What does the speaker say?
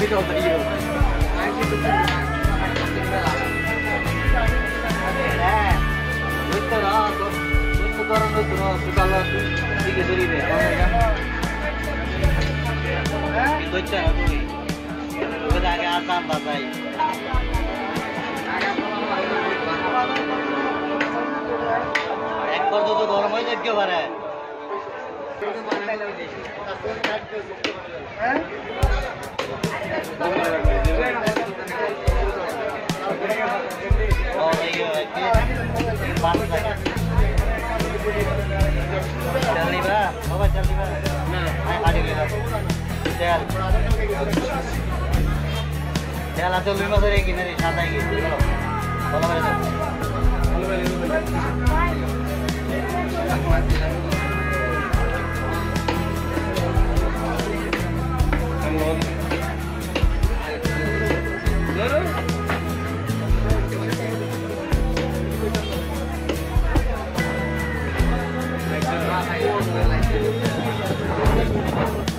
video tadi itu. Like